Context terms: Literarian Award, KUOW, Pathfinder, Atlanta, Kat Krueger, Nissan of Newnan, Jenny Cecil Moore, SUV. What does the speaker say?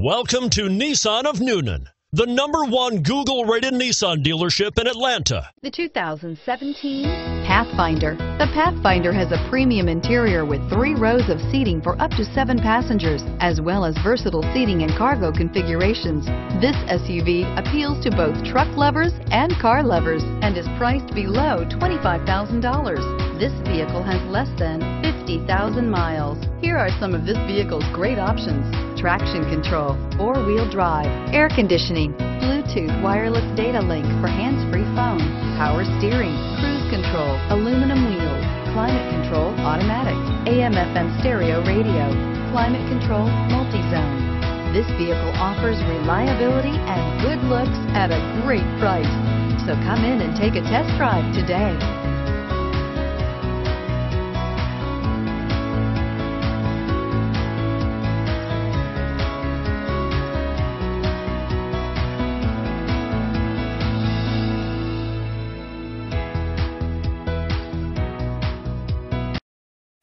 Welcome to Nissan of Newnan, the #1 Google-rated Nissan dealership in Atlanta. The 2017 Pathfinder. The Pathfinder has a premium interior with 3 rows of seating for up to 7 passengers, as well as versatile seating and cargo configurations. This SUV appeals to both truck lovers and car lovers and is priced below $25,000. This vehicle has less than 50,000 miles. Here are some of this vehicle's great options: traction control, 4-wheel drive, air conditioning, Bluetooth wireless data link for hands-free phone, power steering, cruise control, aluminum wheels, climate control automatic, AM/FM stereo radio, climate control multi-zone. This vehicle offers reliability and good looks at a great price. So come in and take a test drive today.